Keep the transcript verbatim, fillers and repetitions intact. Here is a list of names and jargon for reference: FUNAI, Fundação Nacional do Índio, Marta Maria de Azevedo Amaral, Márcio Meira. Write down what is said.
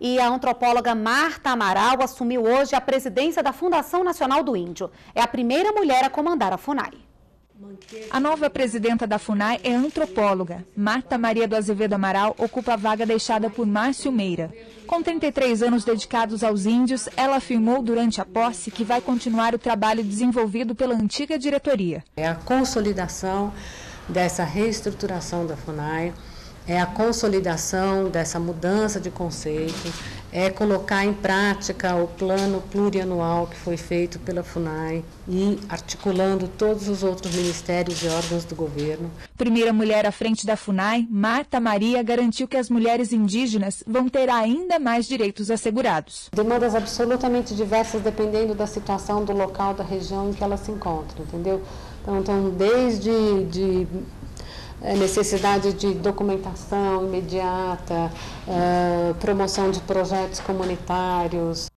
E a antropóloga Marta Amaral assumiu hoje a presidência da Fundação Nacional do Índio. É a primeira mulher a comandar a FUNAI. A nova presidenta da FUNAI é antropóloga. Marta Maria de Azevedo Amaral ocupa a vaga deixada por Márcio Meira. Com trinta e três anos dedicados aos índios, ela afirmou durante a posse que vai continuar o trabalho desenvolvido pela antiga diretoria. É a consolidação dessa reestruturação da FUNAI, é a consolidação dessa mudança de conceito, é colocar em prática o plano plurianual que foi feito pela FUNAI e articulando todos os outros ministérios e órgãos do governo. Primeira mulher à frente da FUNAI, Marta Maria garantiu que as mulheres indígenas vão ter ainda mais direitos assegurados. Demandas absolutamente diversas dependendo da situação, do local, da região em que elas se encontram, entendeu? Então, então desde... de a necessidade de documentação imediata, promoção de projetos comunitários.